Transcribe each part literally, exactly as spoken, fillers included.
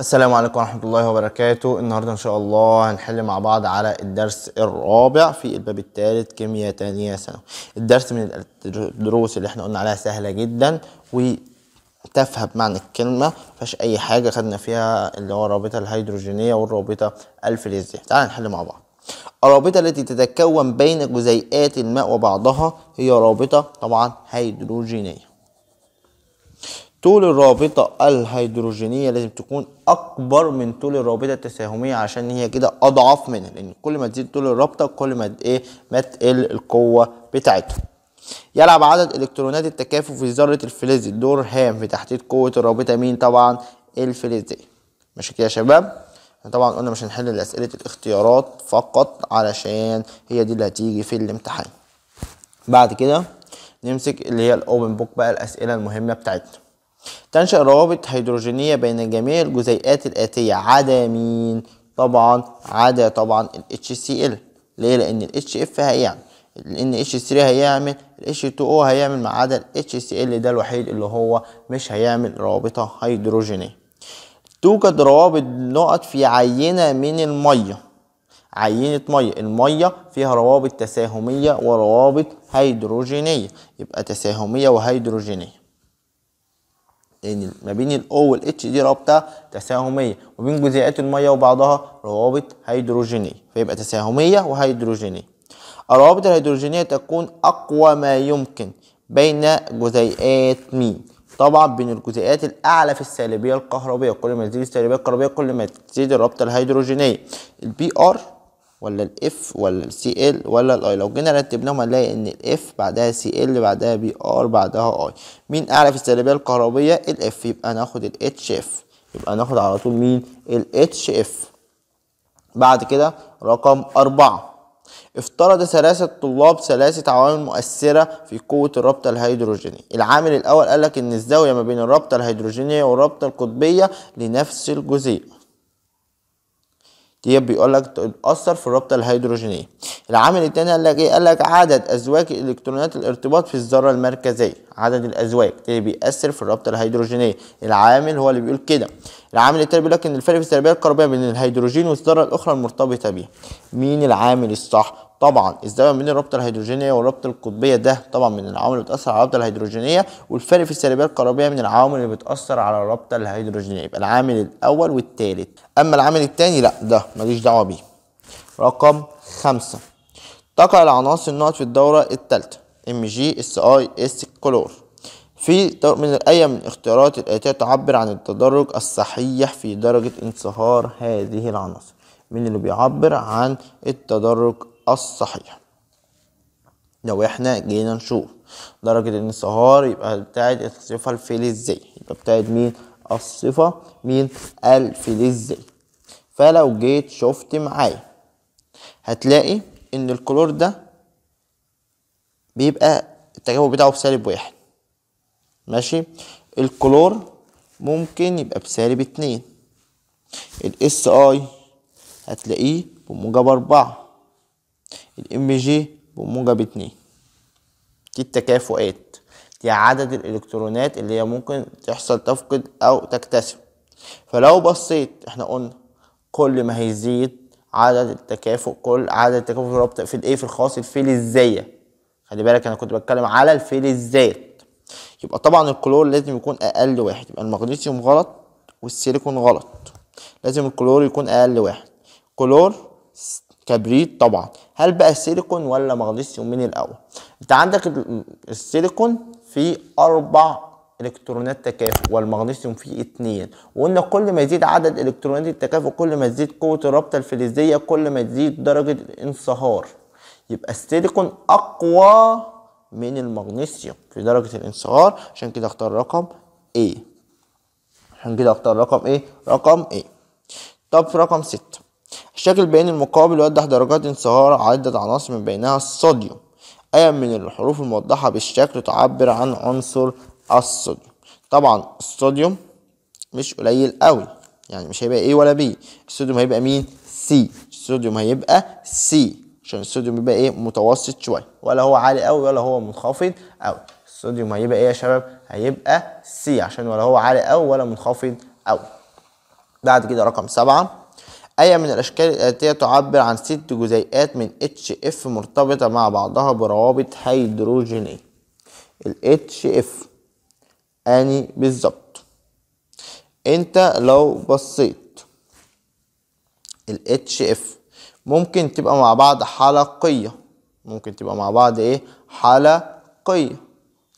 السلام عليكم ورحمة الله وبركاته. النهاردة ان شاء الله هنحل مع بعض على الدرس الرابع في الباب الثالث كيمياء تانية ثانوي. الدرس من الدروس اللي احنا قلنا عليها سهلة جدا وتافهة بمعنى الكلمة، مفيهاش اي حاجة، خدنا فيها اللي هو الرابطة الهيدروجينية والرابطة الفلزية. تعال نحل مع بعض. الرابطة التي تتكون بين جزيئات الماء وبعضها هي رابطة طبعا هيدروجينية. طول الرابطة الهيدروجينية لازم تكون أكبر من طول الرابطة التساهمية، عشان هي كده أضعف منها، لأن كل ما تزيد طول الرابطة كل ما إيه ما تقل القوة بتاعتها. يلعب عدد إلكترونات التكافؤ في ذرة الفلز دور هام في تحديد قوة الرابطة. مين؟ طبعا الفلزية. ماشي كده يا شباب؟ طبعا قلنا مش هنحل أسئلة الاختيارات فقط علشان هي دي اللي هتيجي في الامتحان. بعد كده نمسك اللي هي الأوبن بوك بقى، الأسئلة المهمة بتاعتنا. تنشأ روابط هيدروجينية بين جميع الجزيئات الآتية عدا مين؟ طبعا عدا طبعا ال إتش سي إل. ليه؟ لأن ال إتش إف هيعمل، لأن إتش ثلاثة هيعمل، ال إتش اتنين أو هيعمل، ما عدا ال إتش سي إل ده الوحيد اللي هو مش هيعمل رابطة هيدروجينية. توجد روابط نقط في عينة من المية، عينة مية، المية فيها روابط تساهمية وروابط هيدروجينية، يبقى تساهمية وهيدروجينية، لأن ما بين ال O وال H دي رابطة تساهمية، وبين جزيئات المية وبعضها روابط هيدروجينية، فيبقى تساهمية وهيدروجينية. الروابط الهيدروجينية تكون أقوى ما يمكن بين جزيئات مين؟ طبعا بين الجزيئات الأعلى في السالبية الكهربية، كل ما تزيد السالبية الكهربية كل ما تزيد الرابطة الهيدروجينية. ال بي آر ولا ال F ولا ال سي إل ولا ال I، لو جينا رتبناهم هنلاقي ان ال F بعدها سي إل بعدها بي آر بعدها I. مين اعلى في السالبيه الكهربيه؟ ال F، يبقى ناخد ال إتش إف، يبقى ناخد على طول مين؟ ال إتش إف. بعد كده رقم أربعة، افترض ثلاثه طلاب ثلاثه عوامل مؤثره في قوه الرابطه الهيدروجينيه. العامل الاول قال لك ان الزاويه ما بين الرابطه الهيدروجينيه والرابطه القطبيه لنفس الجزيء، دي بيقول لك تتأثر في الرابطة الهيدروجينية. العامل التاني قال لك ايه؟ قال لك عدد أزواج إلكترونات الارتباط في الذرة المركزية، عدد الأزواج ده بيأثر في الرابطة الهيدروجينية، العامل هو اللي بيقول كده. العامل التاني بيقول لك إن الفرق في السالبية الكهربية بين الهيدروجين والذرة الأخرى المرتبطة بيها. مين العامل الصح؟ طبعا الزاوية بين الرابطة الهيدروجينية والرابطة القطبية، ده طبعا من العوامل اللي بتأثر على الرابطة الهيدروجينية، والفرق في السالبية الكهربية من العوامل اللي بتأثر على الرابطة الهيدروجينية، يبقى العامل الأول والثالث. أما العامل الثاني لا، ده ماليش دعوة بيه. رقم خمسة، تقع العناصر النقط في الدورة الثالثة إم جي إس آي إس كلور في من أي من الاختيارات الآتية تعبر عن التدرج الصحيح في درجة انصهار هذه العناصر. مين اللي بيعبر عن التدرج الصحيح؟ لو احنا جينا نشوف درجة الانصهار يبقى بتاعت الصفة الفلزية، يبقى بتاعت مين؟ الصفة مين؟ الفلزية. فلو جيت شفت معايا هتلاقي ان الكلور ده بيبقى التكافؤ بتاعه بسالب واحد، ماشي؟ الكلور ممكن يبقى بسالب اتنين، الاس اي هتلاقيه بموجب اربعة، الام جي بموجب اتنين. دي التكافؤات، دي عدد الالكترونات اللي هي ممكن تحصل تفقد او تكتسب. فلو بصيت احنا قلنا كل ما هيزيد عدد التكافؤ، كل عدد التكافؤ في الرابطه في الايه في الخاص الفلزيه، خلي بالك انا كنت بتكلم على الفلزات، يبقى طبعا الكلور لازم يكون اقل واحد، يبقى المغنيسيوم غلط والسيليكون غلط، لازم الكلور يكون اقل واحد. كلور كبريت طبعا. هل بقى السيليكون ولا مغنيسيوم مين الاول؟ انت عندك السيليكون فيه اربع الكترونات تكافؤ والمغنيسيوم فيه اتنين، وقلنا كل ما يزيد عدد الكترونات التكافؤ كل ما تزيد قوه الرابطه الفلزيه كل ما تزيد درجه الانصهار، يبقى السيليكون اقوى من المغنيسيوم في درجه الانصهار، عشان كده اختار رقم ايه، عشان كده اختار رقم ايه رقم ايه. طب في رقم ستة، الشكل البياني المقابل يوضح درجات انصهار عدة عناصر من بينها الصوديوم. أي من الحروف الموضحة بالشكل تعبر عن عنصر الصوديوم؟ طبعا الصوديوم مش قليل قوي، يعني مش هيبقى A ولا B، الصوديوم هيبقى مين؟ C، الصوديوم هيبقى C، عشان الصوديوم يبقى ايه متوسط شويه، ولا هو عالي قوي ولا هو منخفض قوي. الصوديوم هيبقى ايه يا شباب؟ هيبقى سي، عشان ولا هو عالي قوي ولا منخفض قوي. بعد كده رقم سبعة، أي من الأشكال الآتية تعبر عن ست جزيئات من إتش إف مرتبطة مع بعضها بروابط هيدروجينية. ال إتش إف أني بالظبط؟ أنت لو بصيت ال إتش إف ممكن تبقى مع بعض حلقية، ممكن تبقى مع بعض إيه؟ حلقية،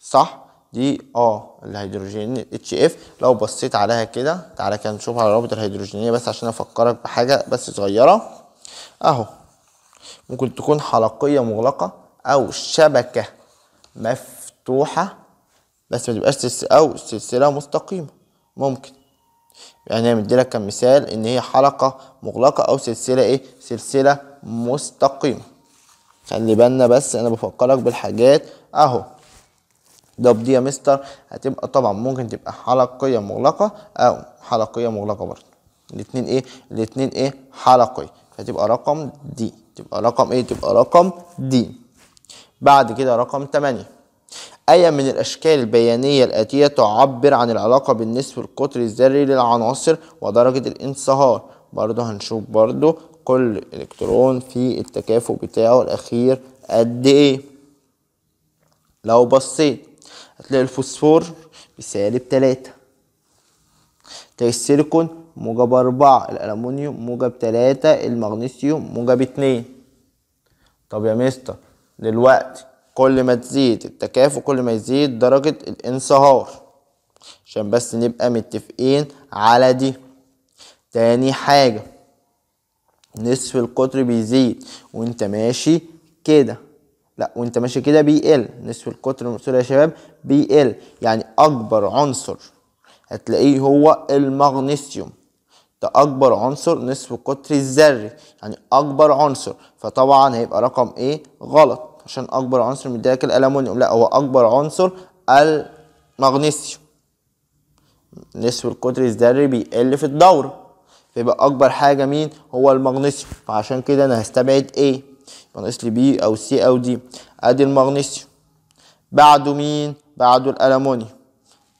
صح؟ دي اه الهيدروجين إتش إف لو بصيت عليها كده. تعالى كده نشوف على الروابط الهيدروجينيه بس عشان افكرك بحاجه بس صغيره اهو. ممكن تكون حلقيه مغلقه او شبكه مفتوحه بس ما تبقاش سلسله او سلسله مستقيمه. ممكن يعني مديلك كمثال ان هي حلقه مغلقه او سلسله ايه؟ سلسله مستقيمه. خلي بالنا بس انا بفكرك بالحاجات اهو. ده بدي يا مستر هتبقى طبعا ممكن تبقى حلقيه مغلقه او حلقيه مغلقه برضه، الاثنين ايه؟ الاثنين ايه؟ حلقيه، فتبقى رقم دي، تبقى رقم ايه؟ تبقى رقم دي. بعد كده رقم ثمانية، اي من الاشكال البيانيه الاتيه تعبر عن العلاقه بالنسبه القطر الذري للعناصر ودرجه الانصهار. برضه هنشوف برضه كل الكترون في التكافؤ بتاعه الاخير قد ايه. لو بصيت هتلاقي الفوسفور بسالب تلاتة، تلاقي السيليكون موجب أربعة، الألمونيوم موجب تلاتة، المغنيسيوم موجب اتنين. طب يا مستر دلوقتي كل ما تزيد التكافؤ كل ما يزيد درجة الانصهار، عشان بس نبقى متفقين على دي. تاني حاجة، نصف القطر بيزيد وانت ماشي كده، لا وانت ماشي كده بيقل، نصف القطر المقصود يا شباب بيقل. يعني اكبر عنصر هتلاقيه هو المغنيسيوم، ده اكبر عنصر نصف القطر الذري، يعني اكبر عنصر، فطبعا هيبقى رقم ايه؟ غلط، عشان اكبر عنصر مديلك الالمونيوم، لا هو اكبر عنصر المغنيسيوم. نصف القطر الذري بيقل في الدوره، فيبقى اكبر حاجه مين؟ هو المغنيسيوم. فعشان كده انا هستبعد ايه؟ ناقص لي بي او سي او دي. ادي المغنيسيوم، بعده مين؟ بعده الالمونيوم.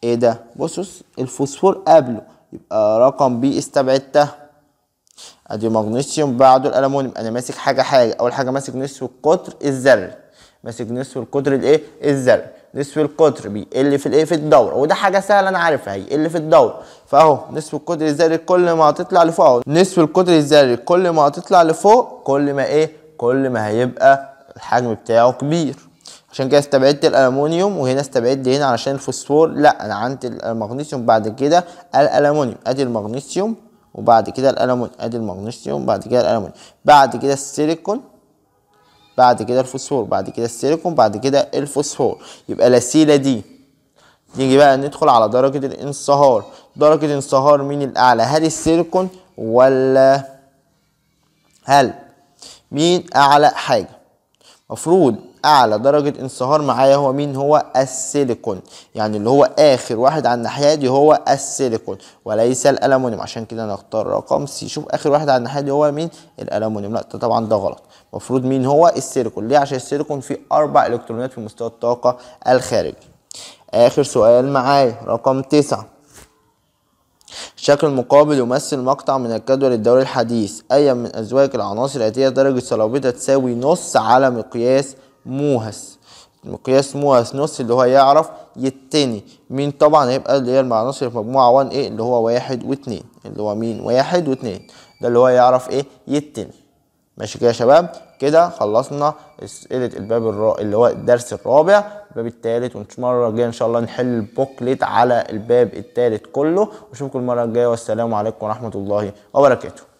ايه ده؟ بص الفوسفور قبله، يبقى رقم بي استبعدته. ادي مغنيسيوم بعده الالمونيوم. انا ماسك حاجه حاجه، اول حاجه ماسك نصف القطر الذري، ماسك نصف القطر الايه؟ الذري. نصف القطر بيقل في الايه؟ في الدوره، وده حاجه سهله انا عارفها، هيقل في الدوره. فاهو نصف القطر الذري كل ما هتطلع لفوق اهو، نصف القطر الذري كل ما هتطلع لفوق كل ما ايه؟ كل ما هيبقى الحجم بتاعه كبير. عشان كده استبعدت الالومنيوم، وهنا استبعدت هنا علشان الفوسفور، لا انا عندي المغنيسيوم بعد كده الالومنيوم. ادي المغنيسيوم وبعد كده الالومنيوم، ادي المغنيسيوم بعد كده الالومنيوم، بعد كده السيليكون، بعد كده الفوسفور، بعد كده السيليكون، بعد كده الفوسفور. يبقى الاسيله دي نيجي بقى ندخل على درجه الانصهار. درجه انصهار مين الاعلى؟ هل السيليكون ولا هل مين اعلى حاجه؟ مفروض اعلى درجه انصهار معايا هو مين؟ هو السيليكون، يعني اللي هو اخر واحد على الناحيه دي هو السيليكون وليس الالومنيوم. عشان كده انا اختار رقم سي. شوف اخر واحد على الناحيه دي هو مين؟ الالومنيوم، لا طبعا ده غلط، مفروض مين هو؟ السيليكون. ليه؟ عشان السيليكون فيه اربع الكترونات في مستوى الطاقه الخارجي. اخر سؤال معايا رقم تسعة، الشكل المقابل يمثل مقطع من الجدول الدوري الحديث. أي من أزواج العناصر الآتية درجة صلابتها تساوي نص على مقياس موهس. مقياس موهس نص اللي هو يعرف يتني مين؟ طبعا هيبقى اللي هي العناصر في مجموعة واحد إيه اللي هو واحد واتنين، اللي هو مين؟ واحد واتنين، ده اللي هو يعرف إيه؟ يتني. ماشي كده يا شباب؟ كده خلصنا أسئلة الباب الرابع اللي هو الدرس الرابع، الباب التالت، ونشوف المرة الجاية إن شاء الله نحل البوكليت على الباب التالت كله، وأشوفكم المرة الجاية، والسلام عليكم ورحمة الله وبركاته.